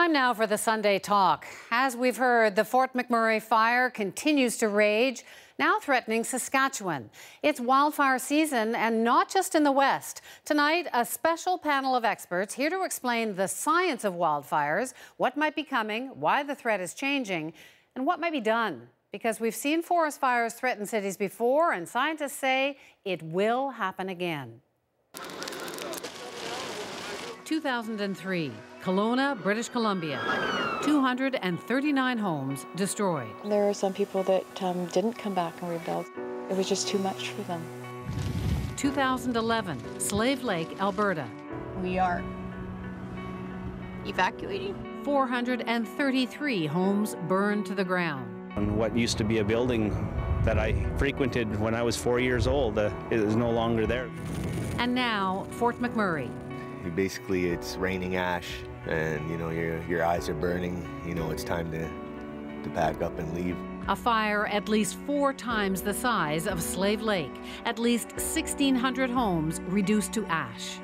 Time now for the Sunday talk. As we've heard, the Fort McMurray fire continues to rage, now threatening Saskatchewan. It's wildfire season, and not just in the West. Tonight, a special panel of experts here to explain the science of wildfires, what might be coming, why the threat is changing, and what might be done. Because we've seen forest fires threaten cities before, and scientists say it will happen again. 2003, Kelowna, British Columbia. 239 homes destroyed. There are some people that didn't come back and rebuild. It was just too much for them. 2011, Slave Lake, Alberta. We are evacuating. 433 homes burned to the ground. And what used to be a building that I frequented when I was 4 years old is no longer there. And now, Fort McMurray. Basically, it's raining ash, and, you know, your eyes are burning. You know, it's time to pack up and leave. A fire at least 4 times the size of Slave Lake. At least 1,600 homes reduced to ash.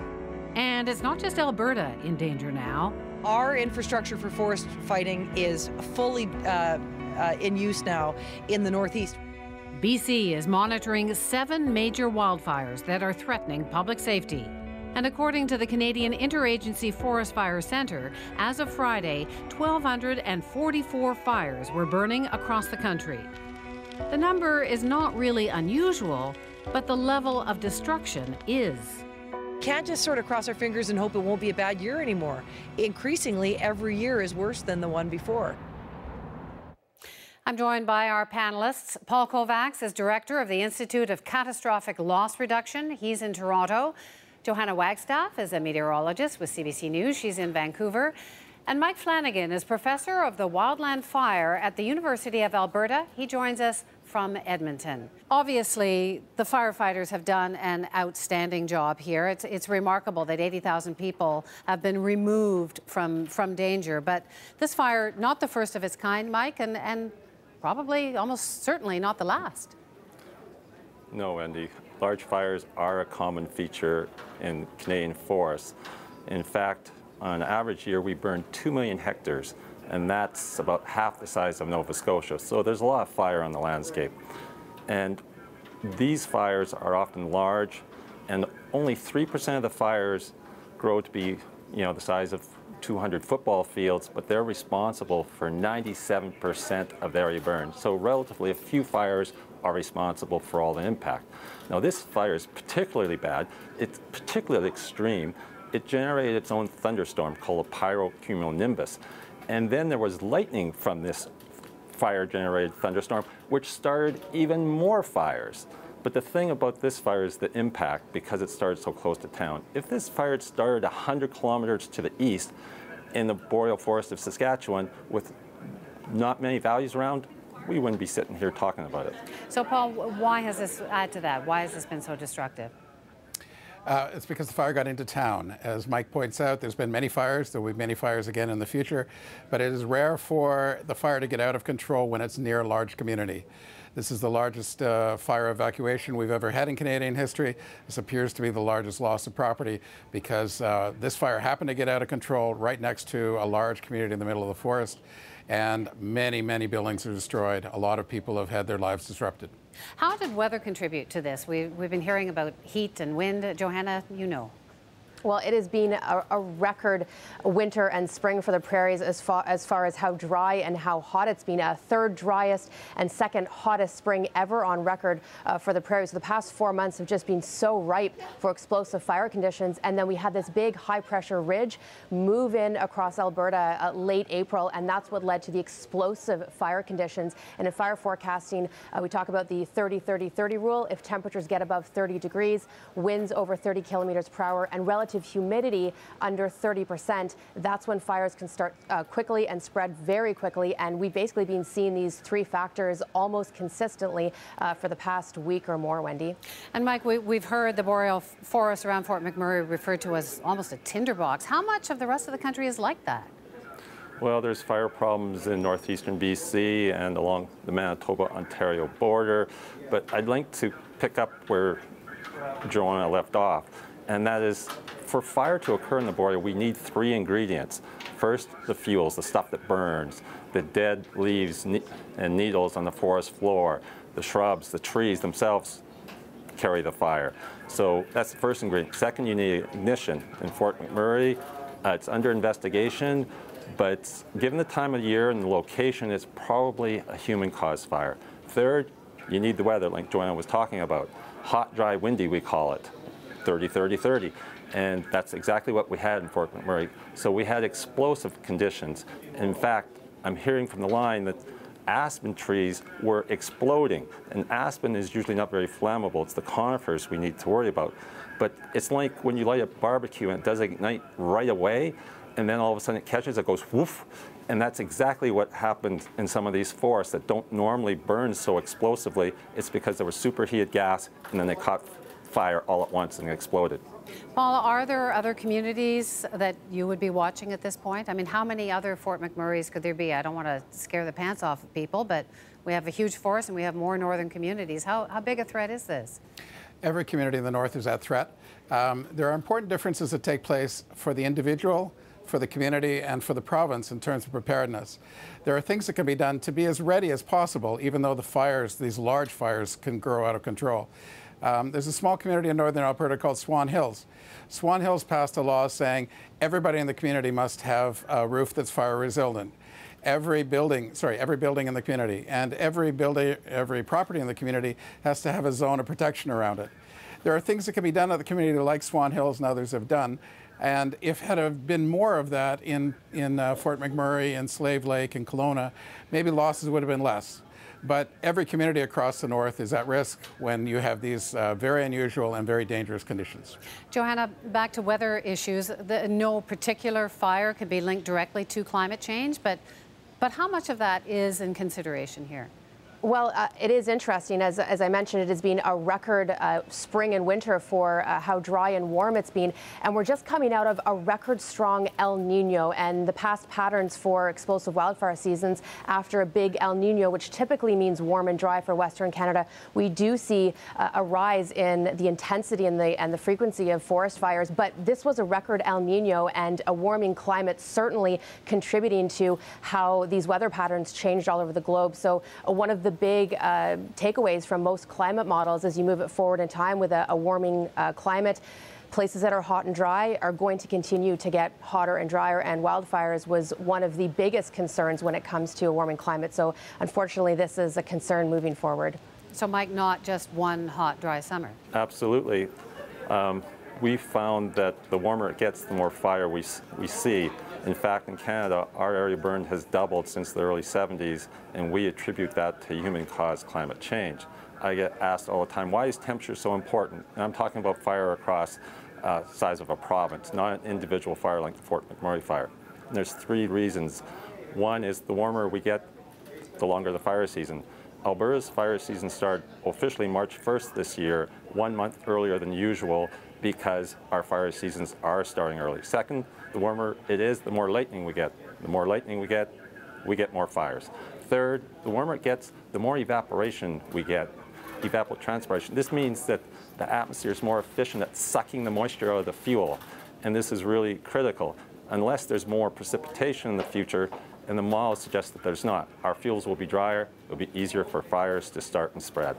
And it's not just Alberta in danger now. Our infrastructure for forest fighting is fully in use now in the Northeast. BC is monitoring 7 major wildfires that are threatening public safety. And according to the Canadian Interagency Forest Fire Centre, as of Friday, 1,244 fires were burning across the country. The number is not really unusual, but the level of destruction is. Can't just sort of cross our fingers and hope it won't be a bad year anymore. Increasingly, every year is worse than the one before. I'm joined by our panelists. Paul Kovacs is director of the Institute of Catastrophic Loss Reduction. He's in Toronto. Johanna Wagstaff is a meteorologist with CBC News. She's in Vancouver. And Mike Flanagan is professor of the wildland fire at the University of Alberta. He joins us from Edmonton. Obviously, the firefighters have done an outstanding job here. It's remarkable that 80,000 people have been removed from danger. But this fire, not the first of its kind, Mike, and probably almost certainly not the last. No, Wendy. Large fires are a common feature in Canadian forests. In fact, on an average year, we burn 2 million hectares, and that's about half the size of Nova Scotia. So there's a lot of fire on the landscape. And these fires are often large, and only 3% of the fires grow to be, you know, the size of 200 football fields, but they're responsible for 97% of the area burned. So relatively a few fires are responsible for all the impact. Now, this fire is particularly bad. It's particularly extreme. It generated its own thunderstorm called a pyrocumulonimbus. And then there was lightning from this fire-generated thunderstorm, which started even more fires. But the thing about this fire is the impact, because it started so close to town. If this fire had started 100 kilometers to the east in the boreal forest of Saskatchewan with not many values around, we wouldn't be sitting here talking about it. So, Paul, why has this, add to that, why has this been so destructive? It's because the fire got into town. As Mike points out, there's been many fires. There will be many fires again in the future. But it is rare for the fire to get out of control when it's near a large community. This is the largest fire evacuation we've ever had in Canadian history. This appears to be the largest loss of property because this fire happened to get out of control right next to a large community in the middle of the forest. And many, many buildings are destroyed. A lot of people have had their lives disrupted. How did weather contribute to this? We've been hearing about heat and wind. Johanna, you know. Well, it has been a record winter and spring for the prairies as far as how dry and how hot it's been. A third driest and second hottest spring ever on record for the prairies. So the past 4 months have just been so ripe for explosive fire conditions. And then we had this big high-pressure ridge move in across Alberta late April, and that's what led to the explosive fire conditions. And in fire forecasting, we talk about the 30-30-30 rule. If temperatures get above 30 degrees, winds over 30 kilometers per hour, and relative humidity under 30%, that's when fires can start quickly and spread very quickly. And we've basically been seeing these 3 factors almost consistently for the past week or more, Wendy. And Mike, we've heard the boreal forest around Fort McMurray referred to as almost a tinderbox. How much of the rest of the country is like that? Well, there's fire problems in northeastern BC and along the Manitoba-Ontario border, but I'd like to pick up where Joanna left off, and that is for fire to occur in the boreal, we need three ingredients. First, the fuels, the stuff that burns, the dead leaves and needles on the forest floor, the shrubs, the trees themselves carry the fire. So that's the first ingredient. Second, you need ignition. In Fort McMurray, it's under investigation, but given the time of year and the location, it's probably a human-caused fire. Third, you need the weather, like Joanna was talking about. Hot, dry, windy, we call it. 30-30-30. And that's exactly what we had in Fort McMurray. So we had explosive conditions. In fact, I'm hearing from the line that aspen trees were exploding. And aspen is usually not very flammable. It's the conifers we need to worry about. But it's like when you light a barbecue and it doesn't ignite right away, and then all of a sudden it catches, it goes woof. And that's exactly what happened in some of these forests that don't normally burn so explosively. It's because there was superheated gas, and then they caught fire all at once and exploded. Paula, are there other communities that you would be watching at this point? I mean, how many other Fort McMurrays could there be? I don't want to scare the pants off of people, but we have a huge forest and we have more northern communities. How big a threat is this? Every community in the north is at threat. There are important differences that take place for the individual, for the community, and for the province in terms of preparedness. There are things that can be done to be as ready as possible, even though the fires, these large fires, can grow out of control. There's a small community in northern Alberta called Swan Hills. Swan Hills passed a law saying everybody in the community must have a roof that's fire resilient. Every building in the community and every property in the community has to have a zone of protection around it. There are things that can be done at the community like Swan Hills and others have done. And if had have been more of that in Fort McMurray and Slave Lake and Kelowna, maybe losses would have been less. But every community across the north is at risk when you have these very unusual and very dangerous conditions. Johanna, back to weather issues. No particular fire could be linked directly to climate change, but how much of that is in consideration here? Well, it is interesting. As I mentioned, it has been a record spring and winter for how dry and warm it's been. And we're just coming out of a record strong El Niño, and the past patterns for explosive wildfire seasons after a big El Niño, which typically means warm and dry for Western Canada, we do see a rise in the intensity and the frequency of forest fires. But this was a record El Niño, and a warming climate certainly contributing to how these weather patterns changed all over the globe. So one of the big takeaways from most climate models as you move it forward in time with a warming climate, places that are hot and dry are going to continue to get hotter and drier, and wildfires was one of the biggest concerns when it comes to a warming climate. So unfortunately, this is a concern moving forward. So Mike, not just one hot, dry summer. Absolutely. We found that the warmer it gets, the more fire we see. In fact, in Canada, our area burned has doubled since the early 70s, and we attribute that to human-caused climate change. I get asked all the time, why is temperature so important? And I'm talking about fire across the size of a province, not an individual fire like the Fort McMurray fire. And there's three reasons. One is the warmer we get, the longer the fire season. Alberta's fire season started officially March 1st this year, 1 month earlier than usual, because our fire seasons are starting early. Second, the warmer it is, the more lightning we get. The more lightning we get more fires. Third, the warmer it gets, the more evaporation we get, evapotranspiration. This means that the atmosphere is more efficient at sucking the moisture out of the fuel, and this is really critical. Unless there's more precipitation in the future, and the models suggest that there's not, our fuels will be drier, it'll be easier for fires to start and spread.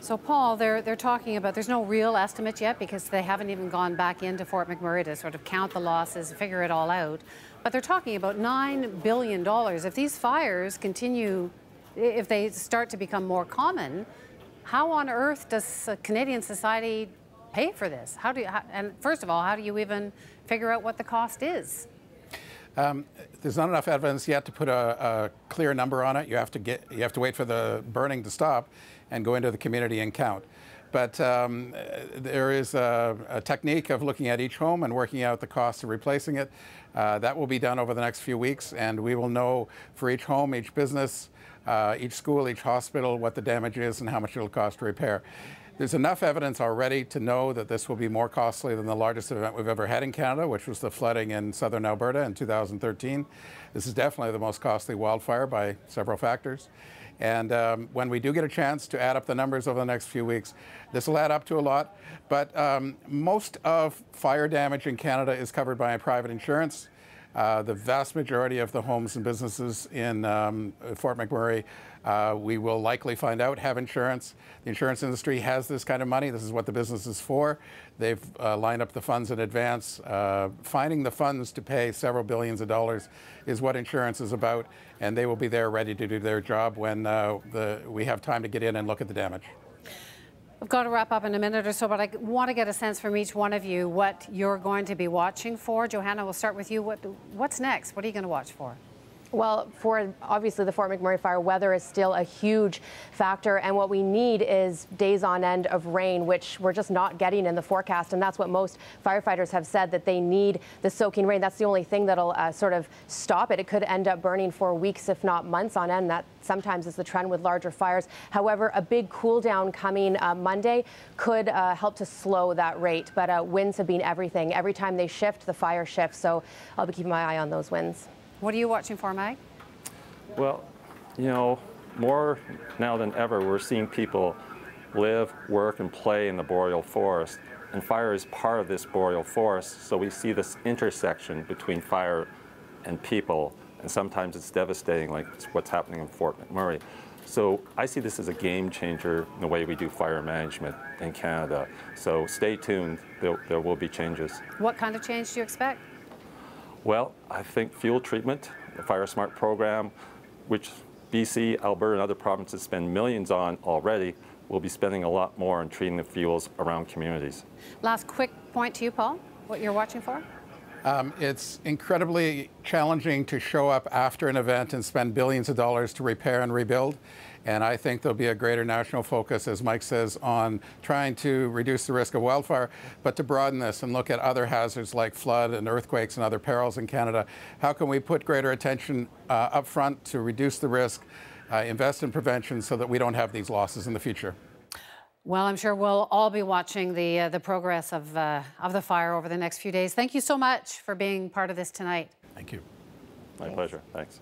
So, Paul, they're talking about, there's no real estimate yet because they haven't even gone back into Fort McMurray to sort of count the losses, figure it all out. But they're talking about $9 billion. If these fires continue, if they start to become more common, how on earth does Canadian society pay for this? How do you, and first of all, how do you even figure out what the cost is? There's not enough evidence yet to put a clear number on it. You have to wait for the burning to stop and go into the community and count. But there is a technique of looking at each home and working out the cost of replacing it. That will be done over the next few weeks, and we will know for each home, each business, each school, each hospital, what the damage is and how much it'll cost to repair. There's enough evidence already to know that this will be more costly than the largest event we've ever had in Canada, which was the flooding in southern Alberta in 2013. This is definitely the most costly wildfire by several factors. And when we do get a chance to add up the numbers over the next few weeks, this will add up to a lot. But most of fire damage in Canada is covered by private insurance. The vast majority of the homes and businesses in Fort McMurray, we will likely find out, have insurance. The insurance industry has this kind of money. This is what the business is for. They've lined up the funds in advance. Finding the funds to pay several billions of dollars is what insurance is about, and they will be there ready to do their job when we have time to get in and look at the damage. I've got to wrap up in a minute or so, but I want to get a sense from each one of you what you're going to be watching for. Johanna, we'll start with you. What's next? What are you going to watch for? Well, for obviously the Fort McMurray fire, weather is still a huge factor, and what we need is days on end of rain, which we're just not getting in the forecast, and that's what most firefighters have said, that they need the soaking rain. That's the only thing that'll sort of stop it. It could end up burning for weeks, if not months on end. That sometimes is the trend with larger fires. However, a big cool down coming Monday could help to slow that rate, but winds have been everything. Every time they shift, the fire shifts, so I'll be keeping my eye on those winds. What are you watching for, Mike? Well, you know, more now than ever, we're seeing people live, work, and play in the boreal forest. And fire is part of this boreal forest, so we see this intersection between fire and people. And sometimes it's devastating, like what's happening in Fort McMurray. So I see this as a game changer in the way we do fire management in Canada. So stay tuned, there will be changes. What kind of change do you expect? Well, I think fuel treatment, the FireSmart program, which BC, Alberta, and other provinces spend millions on already, will be spending a lot more on treating the fuels around communities. Last quick point to you, Paul, what you're watching for? It's incredibly challenging to show up after an event and spend billions of dollars to repair and rebuild. And I think there'll be a greater national focus, as Mike says, on trying to reduce the risk of wildfire, but to broaden this and look at other hazards like flood and earthquakes and other perils in Canada. How can we put greater attention up front to reduce the risk, invest in prevention so that we don't have these losses in the future? Well, I'm sure we'll all be watching the progress of the fire over the next few days. Thank you so much for being part of this tonight. Thank you. My pleasure. Thanks.